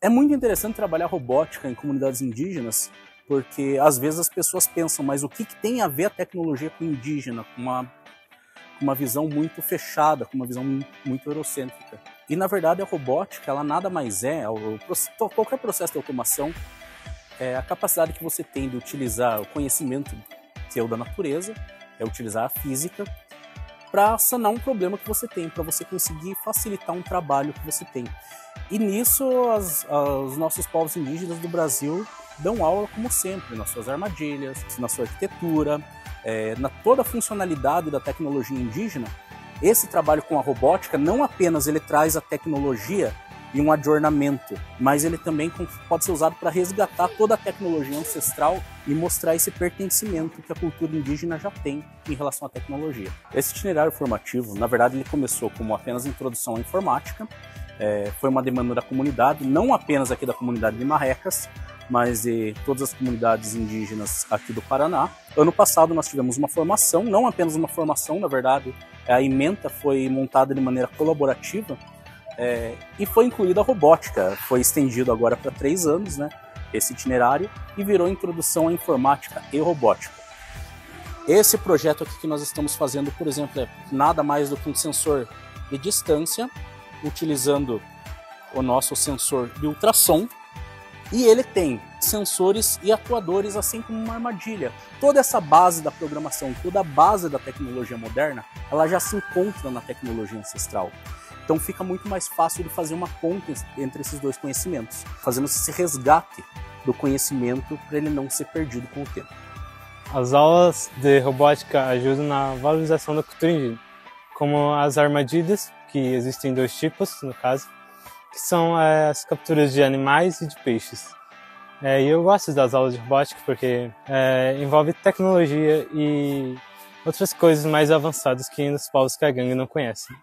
É muito interessante trabalhar robótica em comunidades indígenas, porque às vezes as pessoas pensam, mas o que tem a ver a tecnologia com o indígena, com uma visão muito fechada, com uma visão muito eurocêntrica. E na verdade a robótica, ela nada mais é, qualquer processo de automação, é a capacidade que você tem de utilizar o conhecimento seu da natureza, é utilizar a física, para sanar um problema que você tem, para você conseguir facilitar um trabalho que você tem. E nisso, os nossos povos indígenas do Brasil dão aula, como sempre, nas suas armadilhas, na sua arquitetura, na toda a funcionalidade da tecnologia indígena. Esse trabalho com a robótica, não apenas ele traz a tecnologia e um adornamento, mas ele também pode ser usado para resgatar toda a tecnologia ancestral e mostrar esse pertencimento que a cultura indígena já tem em relação à tecnologia. Esse itinerário formativo, na verdade, ele começou como apenas introdução à informática. Foi uma demanda da comunidade, não apenas aqui da comunidade de Marrecas, mas de todas as comunidades indígenas aqui do Paraná. Ano passado nós tivemos uma formação, não apenas uma formação, na verdade, a ementa foi montada de maneira colaborativa e foi incluída a robótica. Foi estendido agora para 3 anos, né, esse itinerário, e virou introdução à informática e robótica. Esse projeto aqui que nós estamos fazendo, por exemplo, é nada mais do que um sensor de distância, utilizando o nosso sensor de ultrassom, e ele tem sensores e atuadores, assim como uma armadilha. Toda essa base da programação, toda a base da tecnologia moderna, ela já se encontra na tecnologia ancestral. Então fica muito mais fácil de fazer uma ponte entre esses dois conhecimentos, fazendo esse resgate do conhecimento para ele não ser perdido com o tempo. As aulas de robótica ajudam na valorização da cultura indígena, como as armadilhas, que existem 2 tipos, no caso, que são as capturas de animais e de peixes. E eu gosto das aulas de robótica porque envolve tecnologia e outras coisas mais avançadas que os povos kaingang não conhecem.